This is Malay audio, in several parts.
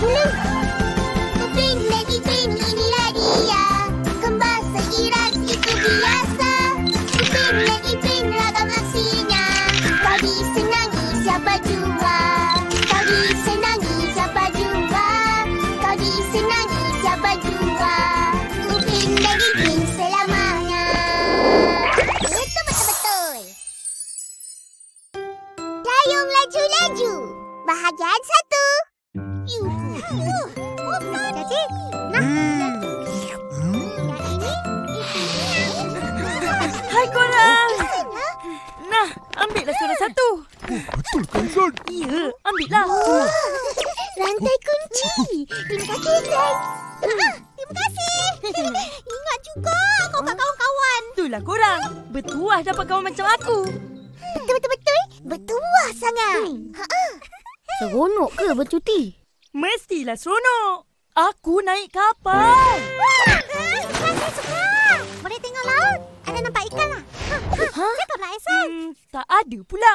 pulang. Keping pening inilah dia. Kembar seiras itu biasa. Keping pening ragam aksinya. Tadi senangi siapa jua. Tadi senangi siapa jua. Tadi senangi siapa jua. Keping pening selamanya. Betul. Ayo melaju-laju. Bahagian satu. Cantik. Nah, ini. Hai korang. Nah, ambillah surat satu. Betul kan, Zon? Ya, ambillah. Rantai kunci. Terima kasih, Zon. Terima kasih. Ingat juga kau kat kawan-kawan. Itulah korang. Bertuah dapat kawan macam aku. Betul-betul-betul. Bertuah sangat. Seronok ke bercuti? Mestilah seronok. Aku naik kapal. Masih sekarang. Boleh tengok laut. Ada nampak ikan lah. Cakap lah, Ehsan. Tak ada pula.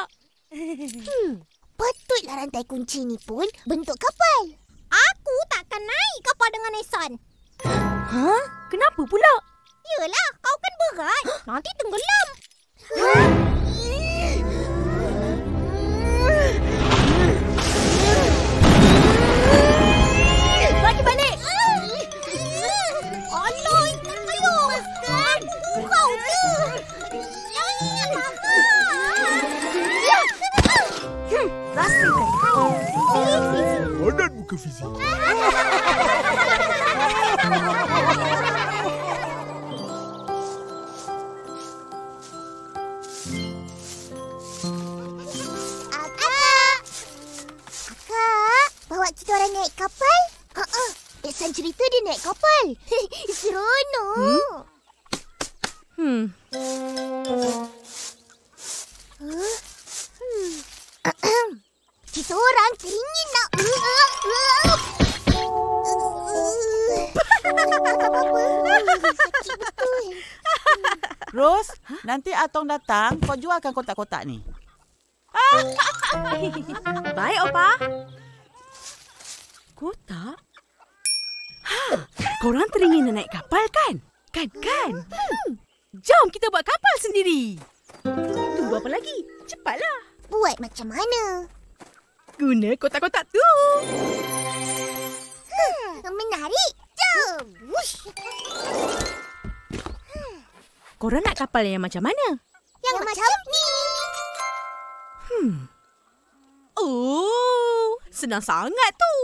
Patutlah rantai kunci ni pun bentuk kapal. Aku takkan naik kapal dengan Ehsan. Hah? Kenapa pula? Yelah, kau kan berat. Nanti tenggelam. Bagi balik! Alah, ikan payung! Kau tu! Rasakan! Padan muka Fizi. Akak! Akak, bawa kita orang naik kapal? Ehsan cerita dia naik kapal. Seronok. Kita orang teringin nak... Sakit betul. Ros, nanti Atok datang, kau jualkan kotak-kotak ni. Baik, Opa. Kotak? Ha, korang teringin nak naik kapal kan? Kan? Jom kita buat kapal sendiri. Tunggu apa lagi? Cepatlah. Buat macam mana? Guna kotak-kotak tu. Menarik. Jom. Korang nak kapal yang macam mana? Yang macam ni. Oh, senang sangat tu.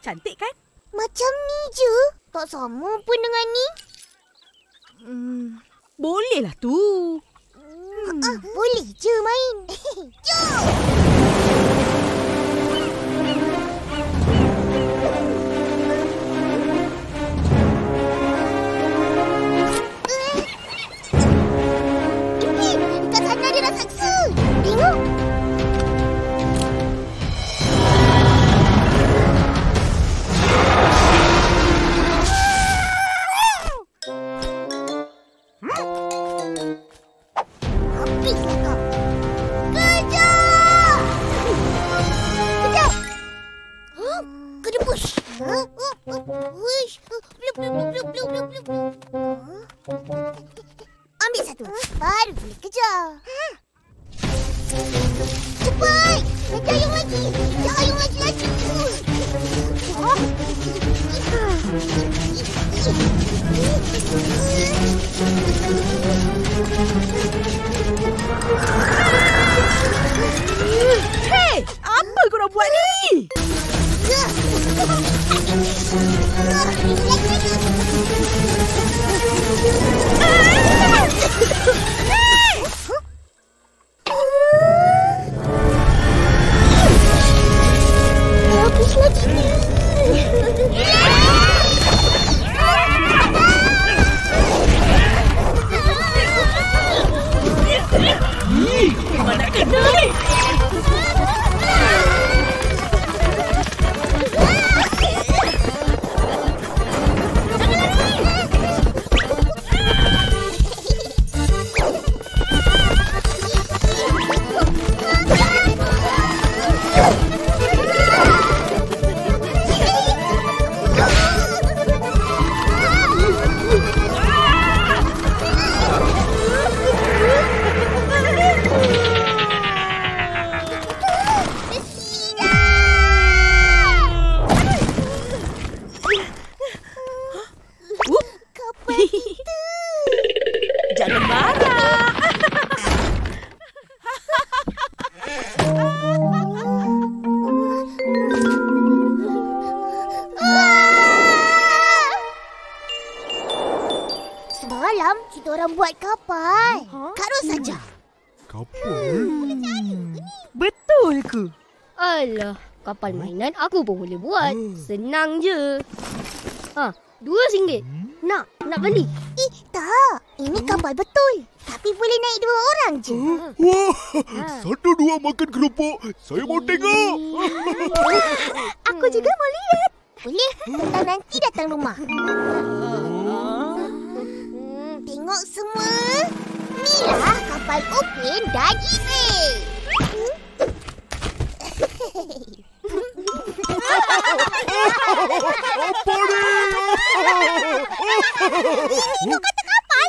Cantik kan? Macam ni je. Tak sama pun dengan ni. Bolehlah tu. Boleh je main. Jom! Dekat sana ada raksasa. Tengok. Ambil satu, baru boleh kejar. Cepat! Kejar ayam lagi! Kejar ayam lagi! Hei! Apa korang buat ni? Kapal mainan aku pun boleh buat. Senang je. Ha, RM2. Nak beli? Eh, tak. Ini kapal betul. Tapi boleh naik 2 orang je. Wah, 1, 2 makan kerupuk. Saya mau tengok. Aku juga mau lihat. Boleh? Tentang nanti datang rumah. Tengok semua. Inilah kapal Upin dan Ipin. Apa ni? Itu kata kapal.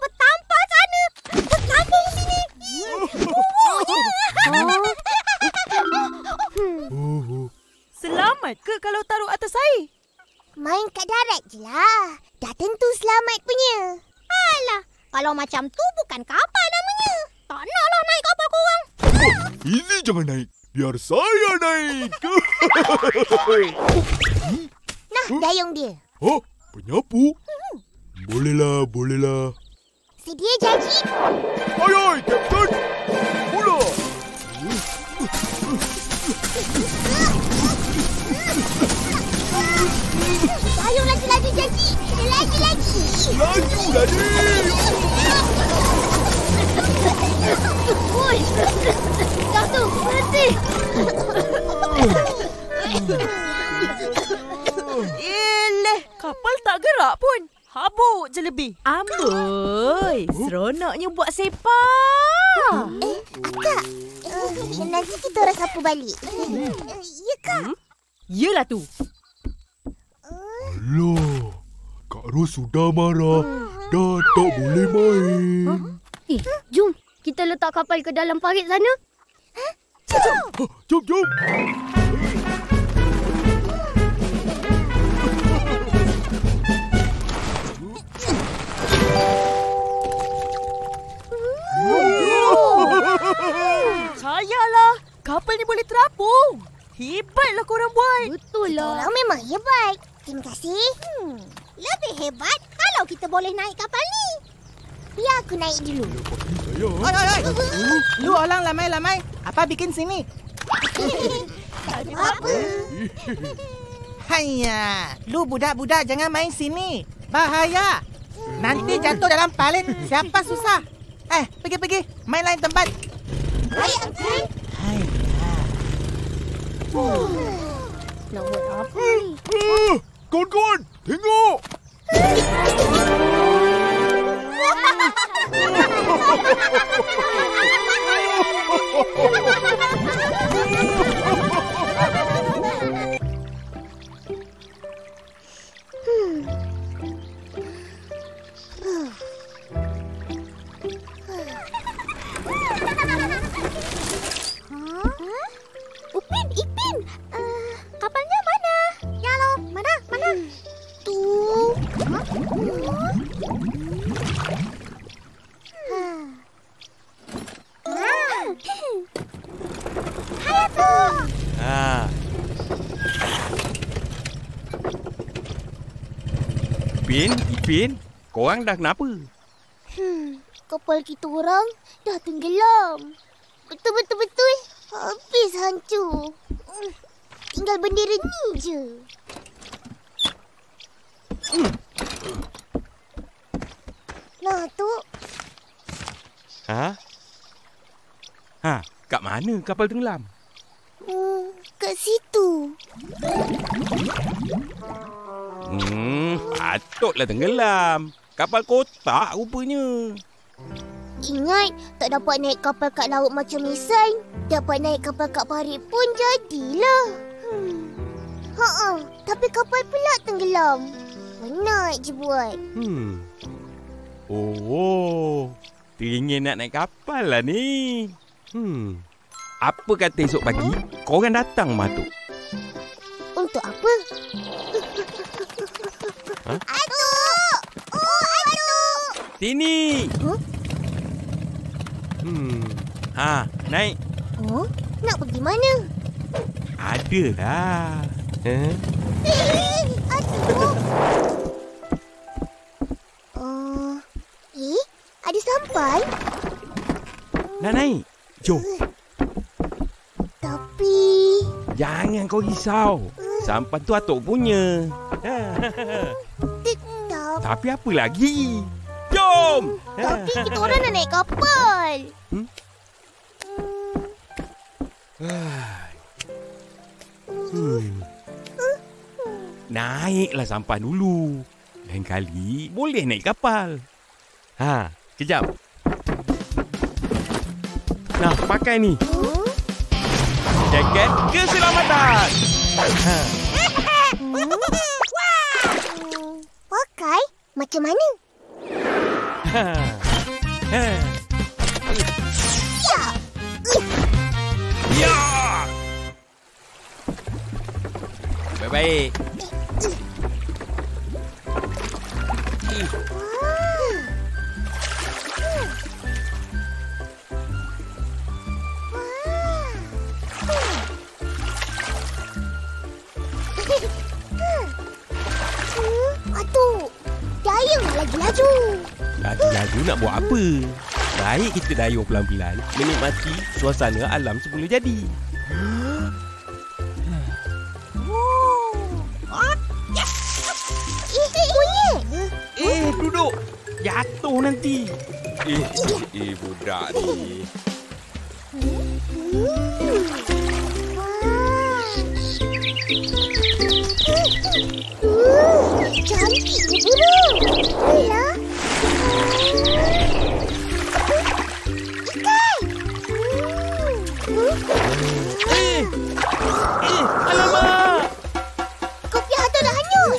Bertampar sana. Bertampar sini. Selamat ke kalau taruh atas air? Main kat darat je lah. Dah tentu selamat punya. Alah, kalau macam tu bukan kapal namanya. Tak naklah naik kapal korang. Ini jangan naik. Biar saya naik. Nah, dayung dia. Oh, penyapu? Bolehlah, bolehlah. Sedia janji. Ayoi, Captain. Mula. Dayung laju-laju janji. Laju-laju. Laju lagi. Oi, kau tu berhenti. Eleh, kapal tak gerak pun. Habuk je lebih. Amboi, seronoknya buat sepak. Eh, Kak. Nanti kita orang sapu balik. Ya, Kak. Yelah tu. Alah, Kak Ros sudah marah. Dah tak boleh main. Eh, jom. Kita letak kapal ke dalam parit sana. Hah? Jom! Jom, jom! Cayalah! Kapal ni boleh terapung. Hebatlah korang buat. Betul lah. Korang memang hebat. Terima kasih. Lebih hebat kalau kita boleh naik kapal ni. Biar aku naik dulu. Oi, oi, oi. Lu orang lamai-lamai. Apa bikin sini? Tak ada apa. Haiya. Lu budak-budak jangan main sini. Bahaya. Nanti jatuh dalam parit. Siapa susah? Eh, pergi-pergi. Main lain tempat. Hai, Uncle. Hai. Nak buat apa ni? Kawan-kawan, tengok. Upin, Ipin, kapalnya mana? Ya lo, mana, mana? Tu. Hai, Atok. Upin, Ipin, korang dah kenapa? Kapal kita orang dah tenggelam. Betul-betul habis hancur. Tinggal bendera ni je. Lah, Tok. Ha? Ha, kat mana kapal tenggelam? Kat situ. Patutlah tenggelam. Kapal kotak rupanya. Ingat, tak dapat naik kapal kat laut macam Ehsan. Dapat naik kapal kat parit pun jadilah. Tapi kapal pula tenggelam. Penat je buat. Teringin nak naik kapal lah ni. Apa kata esok pagi korang datang, Mak Atok? Untuk apa? Ha? Atok! Oh, Atok! Sini! Huh? Ha, naik. Oh, nak pergi mana? Adalah. Atok. Ada sampan? Nak naik? Jom. Tapi... Jangan kau risau. Sampan tu Atok punya. Tapi apa lagi? Jom! Tapi kita orang nak naik kapal. Naiklah sampan dulu. Lain kali boleh naik kapal. Ha, kejap. Nah, pakai ni. Jaket keselamatan. Ha. Pakai? Macam mana? Ya. Baik-baik. Atok, dayung laju-laju. Laju-laju nak buat apa? Baik kita dayung pelan-pelan, menikmati suasana alam semula jadi. Duduk. Jatuh nanti. Budak ni. Cantik je burung. Alah. Ikan. Alamak. Kopi Atok dah hanyut.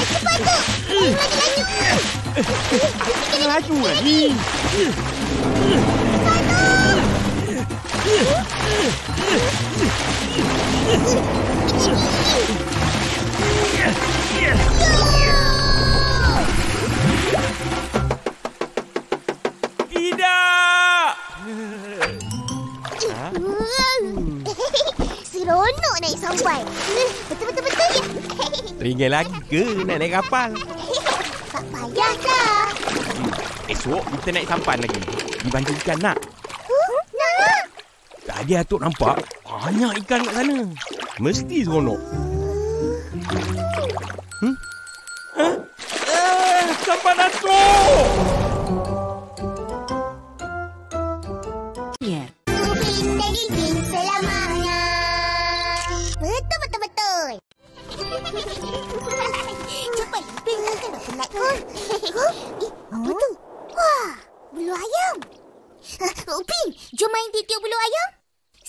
Cepat Atok. Lagi laju lah ni. Tidak. Seronok naik sampai. Betul-betul ya. Teringin lagi ke nak naik kapal? Tak payah dah. Esok kita naik sampan lagi. Dibantu ikan nak. Tadi Atok nampak banyak ikan kat sana. Mesti seronok. Sampan Atok! Ubin selamat. Betul. Cepat Ubin, kita dah penat pun. Betul. Wah, bulu ayam. Ubin, jom main tiup bulu ayam.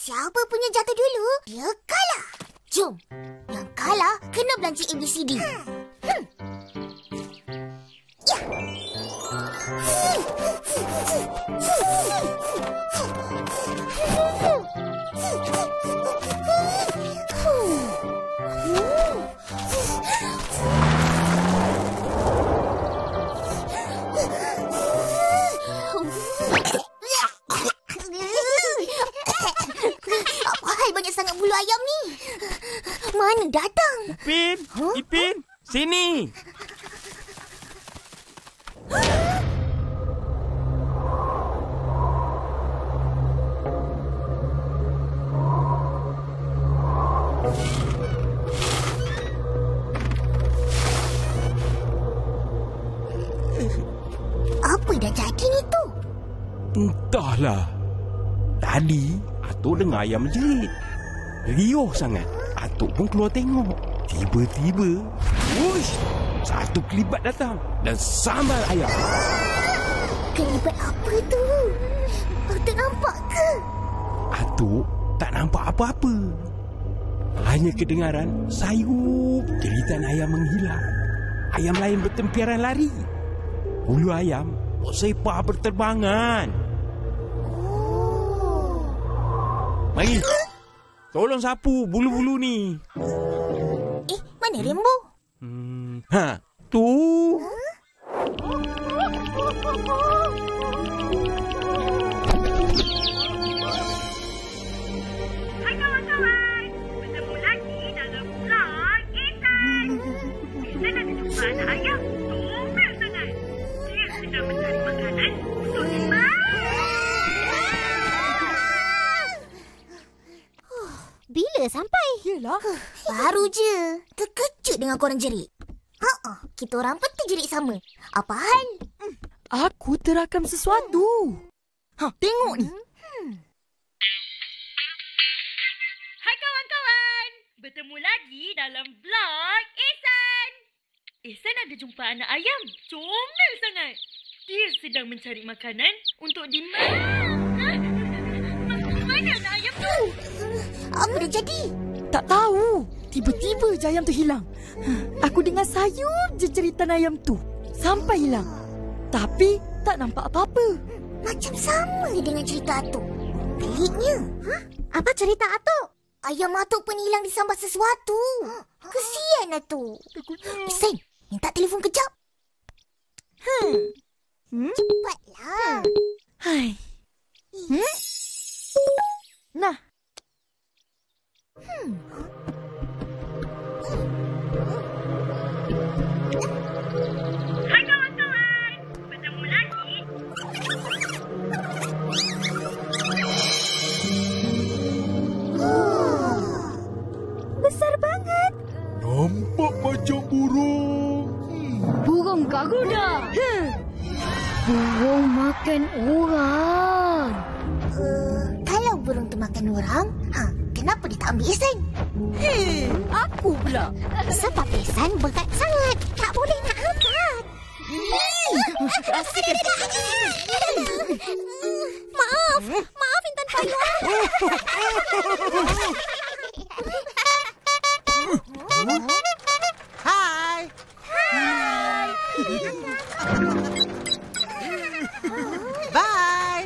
Siapa punya jatuh dulu, dia kalah. Jom. Yang kalah, kena belanja ABCD. Ya. Mana datang? Ipin! Huh? Ipin! Sini! Entahlah. Tadi, Atok dengar ayam menjerit. Riuh sangat. Atok pun keluar tengok. Tiba-tiba, wush! Satu kelibat datang dan sambal ayam. Kelibat apa tu? Atok nampak ke? Atok tak nampak apa-apa. Hanya kedengaran sayup jeritan ayam menghilang. Ayam lain bertempiaran lari. Bulu ayam bersepah berterbangan. Oh. Mari, tolong sapu bulu-bulu ni. Eh, mana Rembo? Ha, tu. Huh? Hai kawan-kawan, bertemu lagi dalam vlog Ehsan. Kita dah jumpa anak ayam sombong sangat. Dia sedang mencari makanan untuk dimakan. Bila sampai? Yelah. Baru je. Terkejut dengan korang jerit. Kita orang pun terjerit sama. Apa hal? Aku terakam sesuatu. Ha, tengok ni. Hai kawan-kawan. Bertemu lagi dalam vlog Ehsan. Ehsan ada jumpa anak ayam. Comel sangat. Dia sedang mencari makanan untuk dimakan. Mana anak ayam tu? Apa dah jadi? Tak tahu. Tiba-tiba je ayam tu hilang. Aku dengar sayup je jeritan ayam tu. Sampai hilang. Tapi tak nampak apa-apa. Macam sama dengan cerita Atok. Peliknya. Ha? Apa cerita Atok? Ayam Atok pun hilang disambar sesuatu. Kesian Atok. Ehsan, minta telefon kejap. Cepatlah. Hai. Nah. Hai kawan-kawan, bertemu lagi. Besar banget. Nampak macam burung. Burung Garuda. Burung makan orang. Kalau burung tu makan orang, kenapa dia tak ambil Ehsan? Hei, aku pula. Sebab Ehsan berat sangat. Tak boleh nak angkat. Maaf Intan Payah. Hai. Hai. Bye.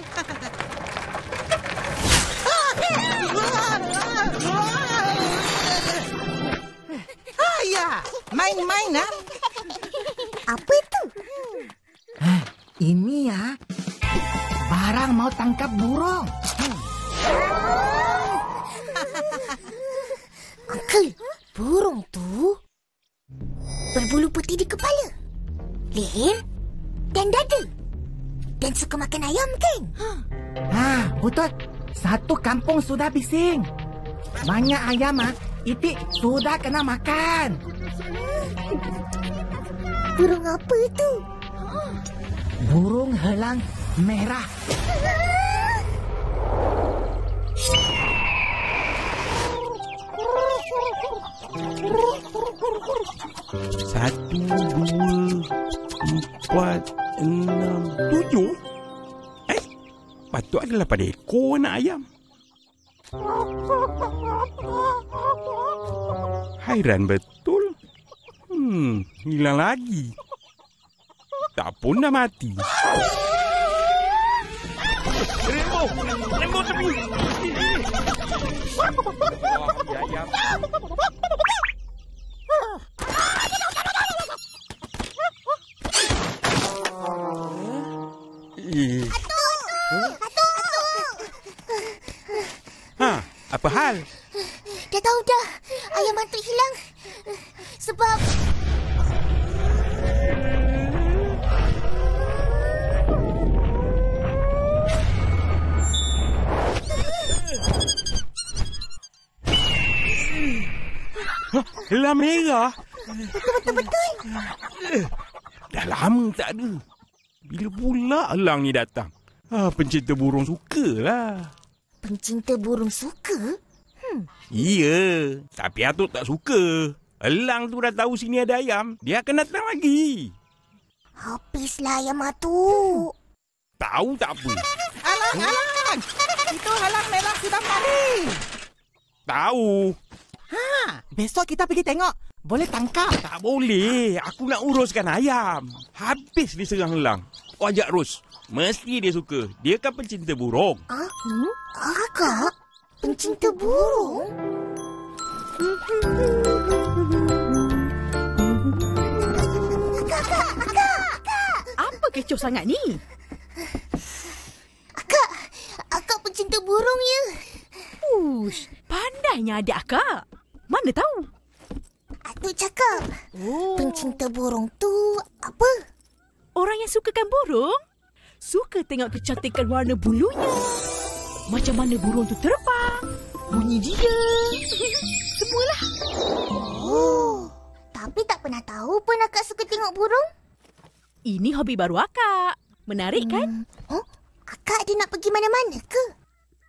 Main-main lah. Apa itu? Ini ya. Barang mau tangkap burung. Uncle, burung tu berbulu putih di kepala, leher dan dada. Dan suka makan ayam kan? Betul. Satu kampung sudah bising. Banyak ayam Itik sudah kena makan. Burung apa itu? Burung helang merah. Satu, dua, empat, enam, tujuh. Patut adalah pada ekor anak ayam. Hairan betul. Hilang lagi. Tak pun dah mati. Rembo! Rembo tepi! Apa hal? Dah tahu dah. Ayam Atok hilang. Sebab... Helang merah? Betul-betul. Dah lama tak ada. Bila pula helang ni datang? Ah, pencinta burung sukalah. Pencinta burung suka? Iya, tapi Atok tak suka. Elang tu dah tahu sini ada ayam, dia akan datang lagi. Habislah ayam Atok. Tahu tak apa. Alang, alang. Itu Helang Merah sudah mari. Tahu. Ha, besok kita pergi tengok. Boleh tangkap? Tak boleh. Aku nak uruskan ayam. Habis diserang elang. Kau ajak Ros. Mesti dia suka. Dia kan pencinta burung. Ah, Kak? Pencinta burung? Kak! Apa kecoh sangat ni? Akak pencinta burung ya? Ush, pandainya adik akak. Mana tahu? Atok cakap. Oh. Pencinta burung tu apa? Orang yang sukakan burung, suka tengok kecantikan warna bulunya. Macam mana burung tu terbang, bunyi dia, semualah. Oh, tapi tak pernah tahu pun akak suka tengok burung. Ini hobi baru akak. Menarik kan? Oh, akak ada nak pergi mana-mana ke?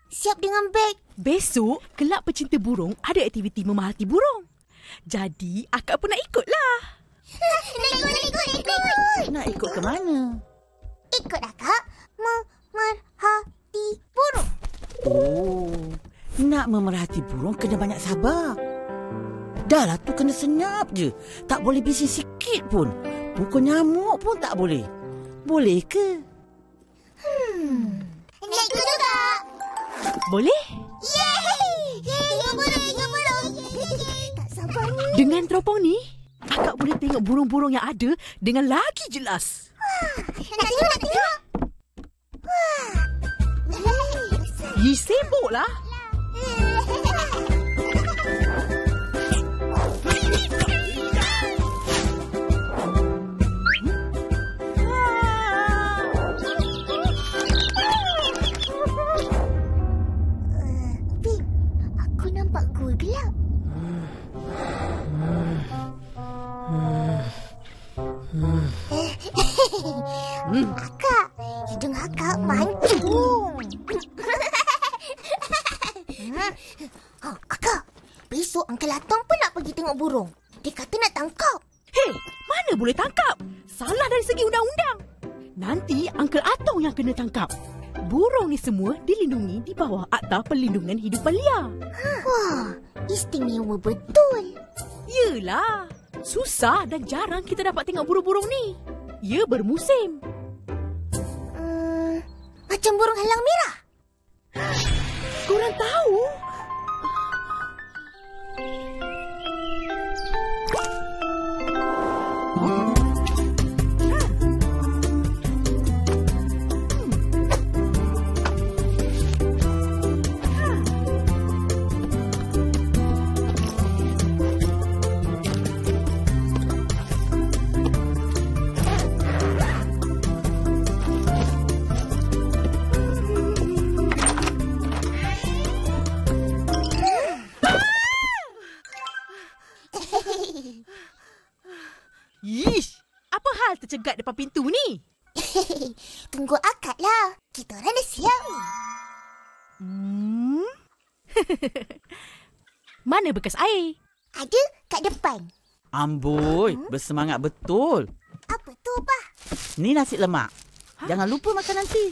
Siap dengan beg. Besok, kelab pencinta burung ada aktiviti memahati burung. Jadi, akak pun nak ikutlah. Nak ikut. Nak ikut ke mana? Ikut akak memerhati burung. Oh, nak memerhati burung kena banyak sabar. Dah lah tu kena senyap je. Tak boleh bising sikit pun. Pukul nyamuk pun tak boleh. Boleh ke? Nak ikut juga. Boleh? Yeay! Tengok burung. Dengan teropong ni, akak boleh tengok burung-burung yang ada dengan lagi jelas. Nak tengok. Ye, sibuklah. Pip, aku nampak gua gelap. Akak, hidung akak mancung. Akak, besok Uncle Atok pun nak pergi tengok burung. Dia kata nak tangkap. Hei, mana boleh tangkap? Salah dari segi undang-undang. Nanti Uncle Atok yang kena tangkap. Burung ni semua dilindungi di bawah Akta Perlindungan Hidupan Liar. Wah, istimewa betul. Yelah, susah dan jarang kita dapat tengok burung-burung ni. Ia bermusim. Macam burung Helang Merah. Korang tahu? Cegat depan pintu ni. Tunggu akad lah. Kita orang dah siap. Mana bekas air? Ada kat depan. Amboi, bersemangat betul. Apa tu, Opah? Ni nasi lemak. Ha? Jangan lupa makan nanti.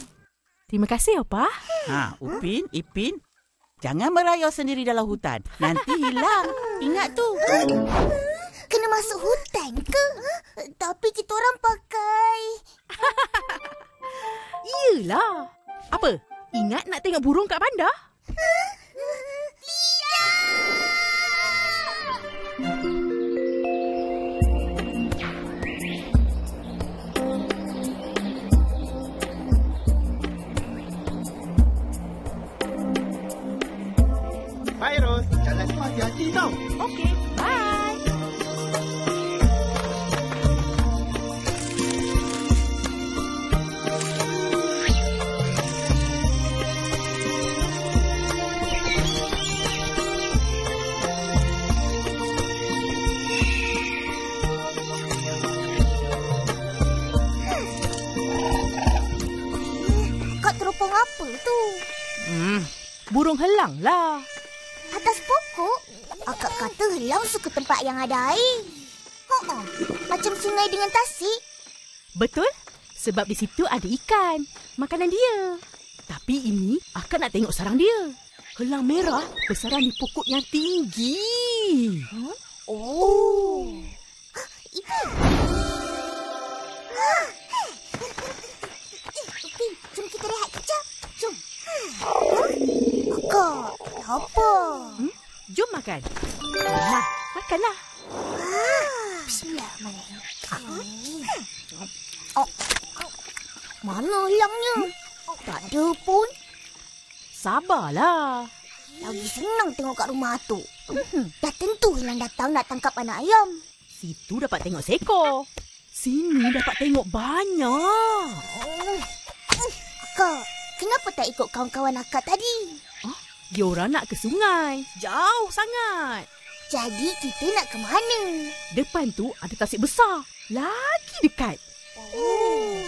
Terima kasih, Opah. Ha, Upin, Ipin, jangan merayau sendiri dalam hutan. Nanti hilang. Ingat tu. Kena masuk hutan ke? Tapi kita orang pakai. Iyalah. Apa? Ingat nak tengok burung kat bandar? Tidak! Bye, Ros. Jangan hati-hati tau. Okey, bye. burung helang lah. Atas pokok? Akak kata helang suka tempat yang ada air. Ho-oh, macam sungai dengan tasik. Betul, sebab di situ ada ikan, makanan dia. Tapi ini akak nak tengok sarang dia. Helang merah bersarang di pokok yang tinggi. Huh? Oh. Ini. Upin, jom kita rehat kejap. Jom. Akak, apa? Jom makan. Nah, makanlah. Bismillahirrahmanirrahim. Oh. Mana hilangnya? Tak ada pun. Sabarlah. Lagi senang tengok kat rumah Atok. Dah tentu hilang datang nak tangkap anak ayam. Situ dapat tengok seekor. Sini dapat tengok banyak. Akak, kenapa tak ikut kawan-kawan akak tadi? Huh? Diorang nak ke sungai. Jauh sangat. Jadi kita nak ke mana? Depan tu ada tasik besar. Lagi dekat. Oh.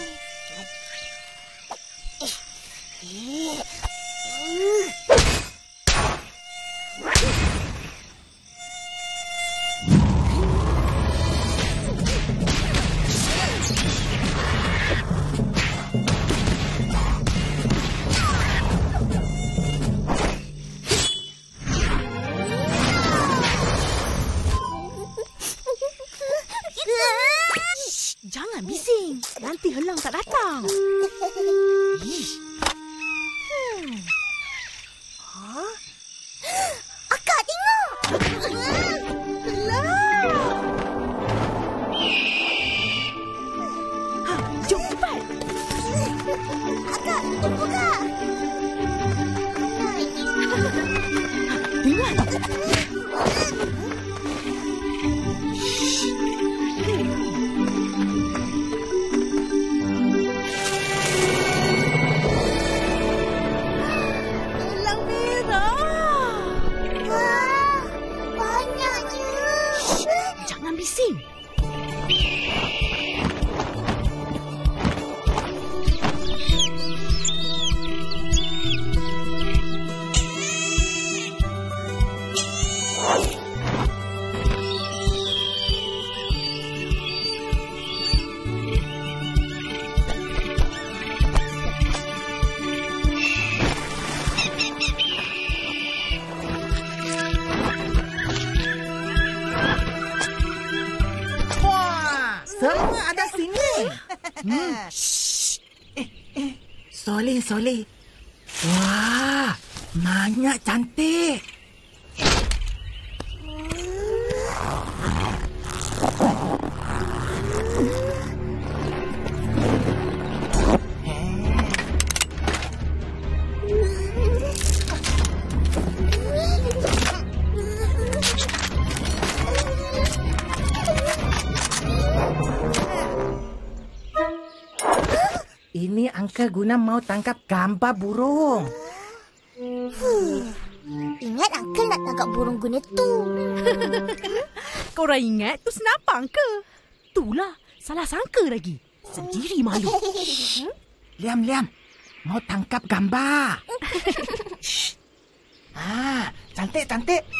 Jangan bising. Nanti helang tak datang. Huh? Akak tengok. Helang. Ha, jom cepat. Akak, tunggu kak. Dengar. Semua ada sini. Soleh. Wah, banyak cantik. Ini Uncle Guna mau tangkap gambar burung. Ingat Uncle nak tangkap burung Guna tu. Korang ingat tu senapang ke? Itulah, salah sangka lagi. Sendiri malu. Liam. Mau tangkap gambar. Cantik.